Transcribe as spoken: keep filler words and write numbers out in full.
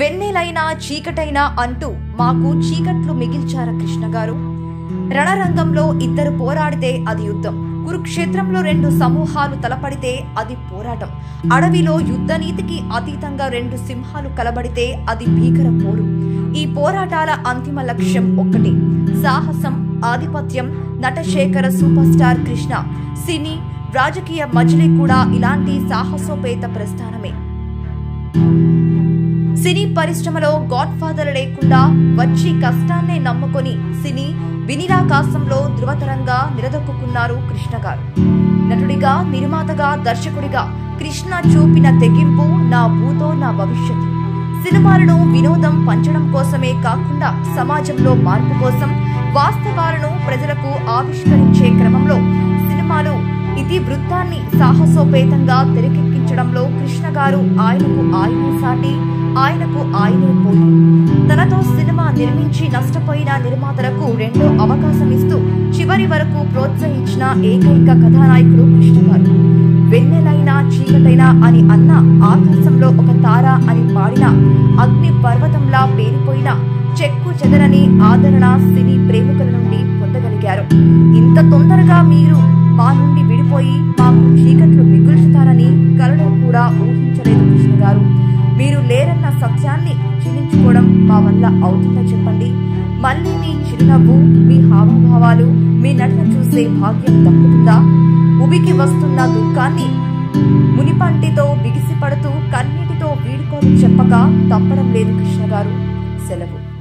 వెన్నెలైనా చీకటైనా అంటూ మాకు చీకట్లు మిగిల్చారు కృష్ణ గారు. రణరంగంలో ఇద్దరు పోరాడితే అది యుద్ధం, కురుక్షేత్రంలో రెండు సమూహాలు తలపడితే అది పోరాటం, అడవిలో యుద్ధ నీతికి అతీతంగా రెండు సింహాలు కలబడితే అది భీకర పోరు. ఈ పోరాటాల అంతిమ లక్ష్యం ఒక్కటి, సాహసం, ఆధిపత్యం. నటశేఖర సూపర్ స్టార్ కృష్ణ సినీ రాజకీయ మజిలీ కూడా ఇలాంటి సాహసోపేత ప్రస్థానమే. సినీ పరిశ్రమలో గాడ్ ఫాదర్ లేకుండా వచ్చి కష్టాన్నే నమ్ముకొని సినీ వినిరాకాశంలో ధృవతరంగా నిలదొక్కున్నారు కృష్ణ గారు. నటుడిగా, నిర్మాతగా, దర్శకుడిగా కృష్ణ చూపిన తెగింపు నా భూతో నా భవిష్యత్తు. సినిమాలను వినోదం పంచడం కోసమే కాకుండా సమాజంలో మార్పు కోసం, వాస్తవాలను ప్రజలకు ఆవిష్కరించే క్రమంలో సినిమాలు ఇతివృత్తాన్ని సాహసోపేతంగా తెరకెక్కించడంలో కృష్ణ గారు ఆయనకు ఆయనే సాటి, ఆయనకు ఆయనే పోటీ. తనతో సినిమా నిర్మించి నష్టపోయిన నిర్మాతలకు రెండో అవకాశం ఇస్తూ చివరి వరకు ప్రోత్సహించిన ఏకైక కథానాయకుడు కృష్ణ గారు. వెన్నెలైనా చీకటైనా అని అన్న, ఆకాశంలో ఒక తార అని పాడిన, అగ్ని పర్వతంలా పేరిపోయిన చెక్కు చెదరని ఆదరణ సినీ ప్రేమికుల నుండి పొందగలిగారు. ఇంత తొందరగా మీరు మా నుండి విడిపోయి మాకు చీకట్లు మిగుల్చుతారని కలలో కూడా ఊహించలేదు కృష్ణ గారు. మీరు లేరన్న సత్యాన్ని జీర్ణించుకోవడం మా వల్ల అవుతుందా చెప్పండి. మళ్ళీ మీ చిరునవ్వు, మీ హావభావాలు, మీ నటన చూసే భాగ్యం దక్కుతుందా? ఉబికి వస్తున్న దుఃఖాన్ని మునిపంటితో బిగిసిపడుతూ కన్నీటితో వీడుకోని చెప్పక తప్పడం లేదు కృష్ణ గారు. సెలవు.